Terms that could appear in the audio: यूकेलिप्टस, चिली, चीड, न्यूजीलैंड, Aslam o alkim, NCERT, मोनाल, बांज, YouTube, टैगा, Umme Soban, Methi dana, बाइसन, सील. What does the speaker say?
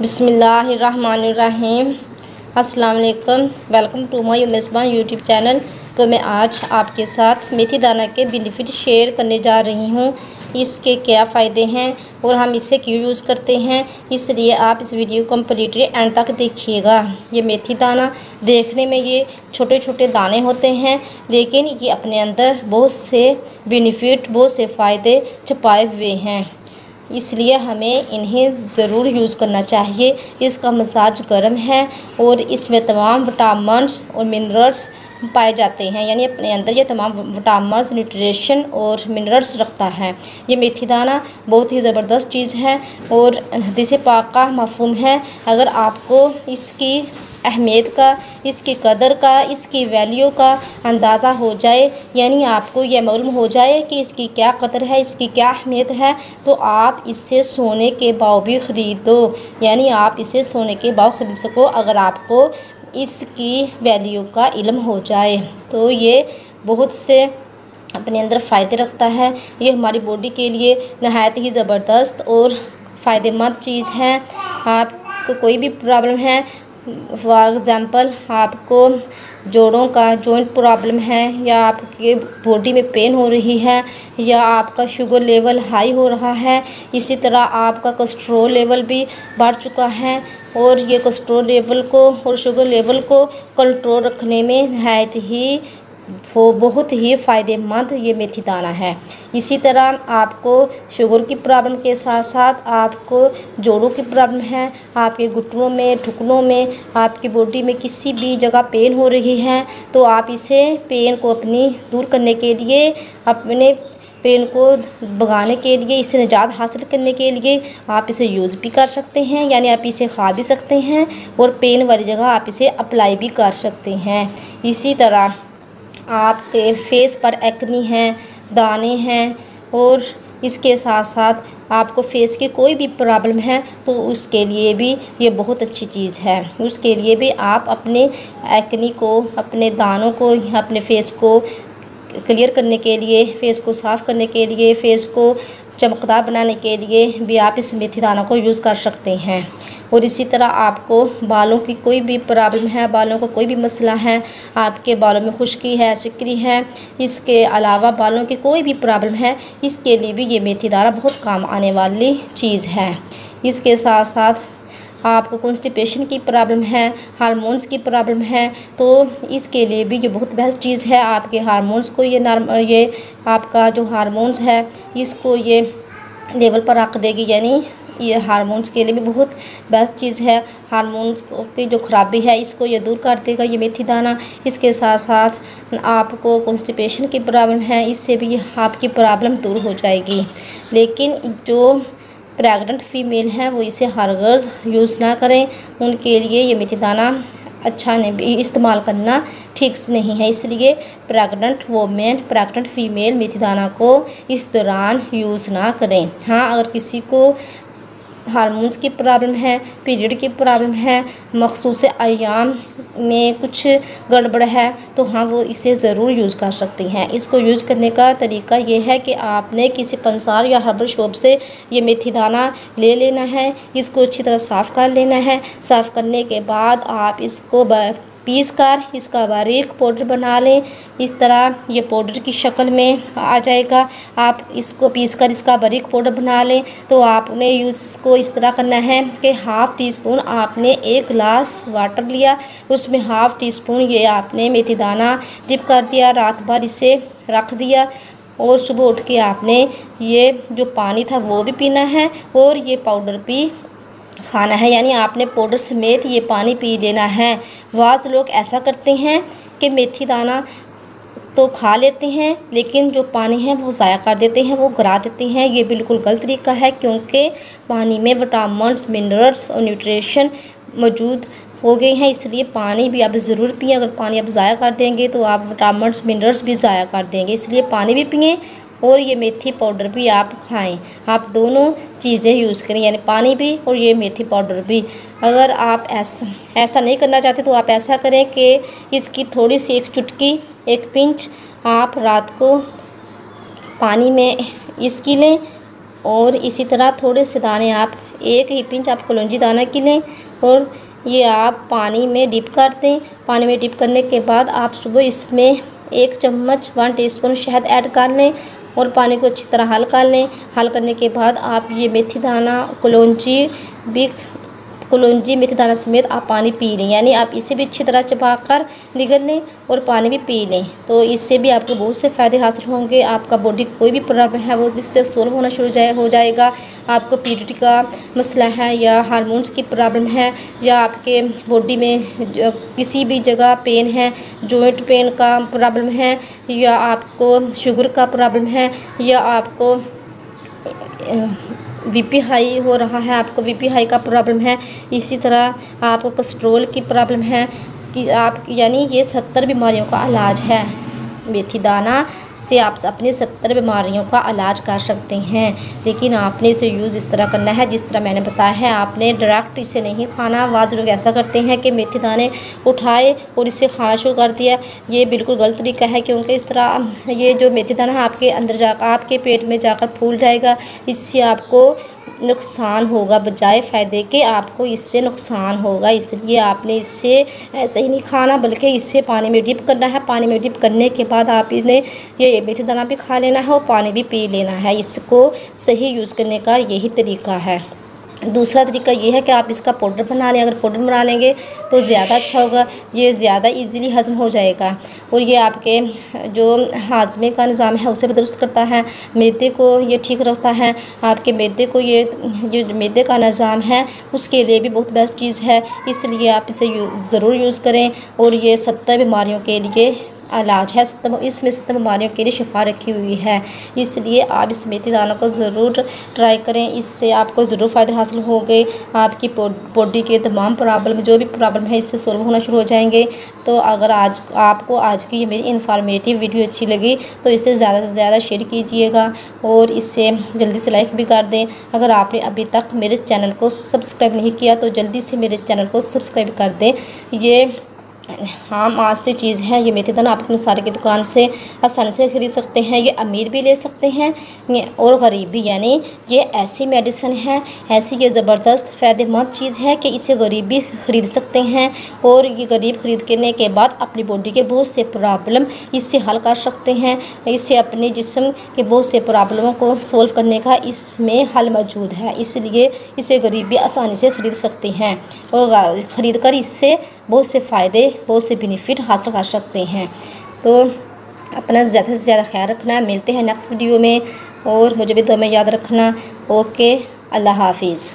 बिस्मिल्लाहिर्रहमानिर्रहीम। अस्सलाम वालेकुम। Welcome to my Umme Soban YouTube channel. तो मैं आज आपके साथ मेथी दाना के बेनिफिट शेयर करने जा रही हूँ। इसके क्या फ़ायदे हैं और हम इसे क्यों यूज़ करते हैं, इसलिए आप इस वीडियो को कम्प्लीटली एंड तक देखिएगा। ये मेथी दाना देखने में ये छोटे छोटे दाने होते हैं, लेकिन ये अपने अंदर बहुत से बेनिफिट, बहुत से फ़ायदे छुपाए हुए हैं, इसलिए हमें इन्हें ज़रूर यूज़ करना चाहिए। इसका मसाज गर्म है और इसमें तमाम विटामिन्स और मिनरल्स पाए जाते हैं, यानी अपने अंदर ये तमाम विटामिन्स, न्यूट्रिशन और मिनरल्स रखता है। ये मेथी दाना बहुत ही ज़बरदस्त चीज़ है और हदीस पाक का मफहूम है। अगर आपको इसकी अहमियत का, इसकी कदर का, इसकी वैल्यू का अंदाज़ा हो जाए, यानी आपको यह मालूम हो जाए कि इसकी क्या कदर है, इसकी क्या अहमियत है, तो आप इससे सोने के भाव भी ख़रीदो, यानी आप इसे सोने के भाव ख़रीद सको। अगर आपको इसकी वैल्यू का इल्म हो जाए तो ये बहुत से अपने अंदर फ़ायदे रखता है। ये हमारी बॉडी के लिए नहायत ही ज़बरदस्त और फ़ायदेमंद चीज़ है। आपको कोई भी प्रॉब्लम है, फॉर एग्ज़ाम्पल आपको जोड़ों का जॉइंट प्रॉब्लम है, या आपके बॉडी में पेन हो रही है, या आपका शुगर लेवल हाई हो रहा है, इसी तरह आपका कोलेस्ट्रॉल लेवल भी बढ़ चुका है, और ये कोलेस्ट्रॉल लेवल को और शुगर लेवल को कंट्रोल रखने में नहायत ही वो बहुत ही फ़ायदेमंद ये मेथी दाना है। इसी तरह आपको शुगर की प्रॉब्लम के साथ साथ आपको जोड़ों की प्रॉब्लम है, आपके घुटनों में, ठुकनों में, आपकी बॉडी में किसी भी जगह पेन हो रही है, तो आप इसे पेन को अपनी दूर करने के लिए, अपने पेन को भगाने के लिए, इससे निजात हासिल करने के लिए आप इसे यूज़ भी कर सकते हैं, यानी आप इसे खा भी सकते हैं और पेन वाली जगह आप इसे अप्लाई भी कर सकते हैं। इसी तरह आपके फेस पर एक्नी हैं, दाने हैं, और इसके साथ साथ आपको फेस की कोई भी प्रॉब्लम है तो उसके लिए भी ये बहुत अच्छी चीज़ है। उसके लिए भी आप अपने एक्नी को, अपने दानों को, अपने फेस को क्लियर करने के लिए, फेस को साफ़ करने के लिए, फेस को चमकदार बनाने के लिए भी आप इस मेथी दाना को यूज़ कर सकते हैं। और इसी तरह आपको बालों की कोई भी प्रॉब्लम है, बालों का कोई भी मसला है, आपके बालों में खुश्की है, सिकरी है, इसके अलावा बालों की कोई भी प्रॉब्लम है, इसके लिए भी ये मेथी दाना बहुत काम आने वाली चीज़ है। इसके साथ साथ आपको कॉन्स्टिपेशन की प्रॉब्लम है, हार्मोन्स की प्रॉब्लम है, तो इसके लिए भी ये बहुत बेस्ट चीज़ है। आपके हार्मोन्स को ये आपका जो हार्मोन्स है इसको ये लेवल पर रख देगी, यानी ये हार्मोन्स के लिए भी बहुत बेस्ट चीज़ है। हार्मोन्स की जो खराबी है इसको ये दूर कर देगा ये मेथी दाना। इसके साथ साथ आपको कॉन्स्टिपेशन की प्रॉब्लम है, इससे भी आपकी प्रॉब्लम दूर हो जाएगी। लेकिन जो प्रेग्नेंट फ़ीमेल हैं वो इसे हरगज़ यूज़ ना करें, उनके लिए ये मेथी दाना अच्छा नहीं, इस्तेमाल करना ठीक नहीं है, इसलिए प्रेग्नेंट वोमेन, प्रेग्नेंट फ़ीमेल मेथी दाना को इस दौरान यूज़ ना करें। हाँ, अगर किसी को हार्मोन्स की प्रॉब्लम है, पीरियड की प्रॉब्लम है, मखसूस अयाम में कुछ गड़बड़ है, तो हाँ वो इसे ज़रूर यूज़ कर सकती हैं। इसको यूज़ करने का तरीका ये है कि आपने किसी कंसार या हर्बल शॉप से ये मेथी दाना ले लेना है, इसको अच्छी तरह साफ़ कर लेना है। साफ़ करने के बाद आप इसको पीस कर इसका बारीक पाउडर बना लें। इस तरह ये पाउडर की शक्ल में आ जाएगा। आप इसको पीस कर इसका बारीक पाउडर बना लें। तो आपने यूज़ इसको इस तरह करना है कि हाफ़ टी स्पून आपने 1 गिलास वाटर लिया, उसमें हाफ़ टी स्पून ये आपने मेथी दाना डिप कर दिया, रात भर इसे रख दिया, और सुबह उठ के आपने ये जो पानी था वो भी पीना है और ये पाउडर भी खाना है, यानी आपने पाउडर समेत ये पानी पी लेना है। वास लोग ऐसा करते हैं कि मेथी दाना तो खा लेते हैं लेकिन जो पानी है वो ज़ाया कर देते हैं, वो गिरा देते हैं। ये बिल्कुल गलत तरीका है, क्योंकि पानी में विटामिन्स, मिनरल्स और न्यूट्रिशन मौजूद हो गए हैं, इसलिए पानी भी आप ज़रूर पिएं। अगर पानी आप ज़ाया कर देंगे तो आप विटामिन्स, मिनरल्स भी ज़ाया कर देंगे, इसलिए पानी भी पिएं और ये मेथी पाउडर भी आप खाएं। आप दोनों चीज़ें यूज़ करें, यानी पानी भी और ये मेथी पाउडर भी। अगर आप ऐसा नहीं करना चाहते तो आप ऐसा करें कि इसकी थोड़ी सी एक चुटकी, एक पिंच आप रात को पानी में इसकी लें, और इसी तरह थोड़े से दाने आप एक ही पिंच आप कलौंजी दाना की लें और ये आप पानी में डिप कर दें। पानी में डिप करने के बाद आप सुबह इसमें 1 चम्मच 1 टीस्पून शहद ऐड कर लें और पानी को अच्छी तरह हल कर लें। हल करने के बाद आप ये मेथी दाना कलौंजी मेथी दाना समेत आप पानी पी लें, यानी आप इसे भी अच्छी तरह चबा कर निगल लें और पानी भी पी लें, तो इससे भी आपको बहुत से फ़ायदे हासिल होंगे। आपका बॉडी कोई भी प्रॉब्लम है वो इससे सोल्व होना हो जाएगा। आपको पीरियड का मसला है या हार्मोन्स की प्रॉब्लम है या आपके बॉडी में किसी भी जगह पेन है, जॉइंट पेन का प्रॉब्लम है या आपको शुगर का प्रॉब्लम है या आपको बीपी हाई हो रहा है, आपको बीपी हाई का प्रॉब्लम है, इसी तरह आपको कोलेस्ट्रॉल की प्रॉब्लम है कि आप यानी ये 70 बीमारियों का इलाज है। मेथी दाना से आप अपनी 70 बीमारियों का इलाज कर सकते हैं, लेकिन आपने इसे यूज़ इस तरह करना है जिस तरह मैंने बताया है। आपने डायरेक्ट इसे नहीं खाना। बाद लोग ऐसा करते हैं कि मेथी दाने उठाए और इसे खाना शुरू कर दिया, ये बिल्कुल गलत तरीका है, क्योंकि इस तरह ये जो मेथी दाना आपके अंदर जाकर आपके पेट में जाकर फूल जाएगा, इससे आपको नुकसान होगा बजाय फ़ायदे के, आपको इससे नुकसान होगा। इसलिए आपने इसे ऐसे ही नहीं खाना, बल्कि इसे पानी में डिप करना है। पानी में डिप करने के बाद आप इसने ये मेथी दाना भी खा लेना है और पानी भी पी लेना है। इसको सही यूज़ करने का यही तरीका है। दूसरा तरीका ये है कि आप इसका पाउडर बना लें। अगर पाउडर बना लेंगे तो ज़्यादा अच्छा होगा, ये ज़्यादा इजीली हज़म हो जाएगा और ये आपके जो हाजमे का निज़ाम है उसे भी दुरुस्त करता है। मैदे को ये ठीक रखता है, आपके मैदे को ये जो मैदे का निज़ाम है उसके लिए भी बहुत बेस्ट चीज़ है। इसलिए आप इसे ज़रूर यूज़ करें और ये 70 बीमारियों के लिए इलाज है। इसमें 70 बीमारियों के लिए शिफा रखी हुई है, इसलिए आप इस मेथी दाना को ज़रूर ट्राई करें। इससे आपको ज़रूर फ़ायदे हासिल होंगे। आपकी बॉडी के तमाम प्रॉब्लम जो भी प्रॉब्लम है इससे सॉल्व होना शुरू हो जाएंगे। तो अगर आज आपको आज की ये मेरी इन्फॉर्मेटिव वीडियो अच्छी लगी तो इसे ज़्यादा से ज़्यादा शेयर कीजिएगा और इसे जल्दी से लाइक भी कर दें। अगर आपने अभी तक मेरे चैनल को सब्सक्राइब नहीं किया तो जल्दी से मेरे चैनल को सब्सक्राइब कर दें। ये आम आज से चीज़ है। ये मेथी दाना आप अपने सारे की दुकान से आसानी से ख़रीद सकते हैं। ये अमीर भी ले सकते हैं और गरीब भी, यानी ये ऐसी मेडिसिन है, ऐसी ये ज़बरदस्त फ़ायदेमंद चीज़ है कि इसे गरीब भी ख़रीद सकते हैं और ये गरीब ख़रीदने के बाद अपनी बॉडी के बहुत से प्रॉब्लम इससे हल कर सकते हैं। इससे अपने जिस्म के बहुत से प्रॉब्लमों को सोल्व करने का इसमें हल मौजूद है, इसलिए इसे गरीब भी आसानी से ख़रीद सकते हैं और ख़रीद कर इससे बहुत से फ़ायदे, बहुत से बेनिफिट हासिल कर सकते हैं। तो अपना ज़्यादा से ज़्यादा ख्याल रखना है। मिलते हैं नेक्स्ट वीडियो में और मुझे भी दुआ में याद रखना। ओके, अल्लाह हाफिज़।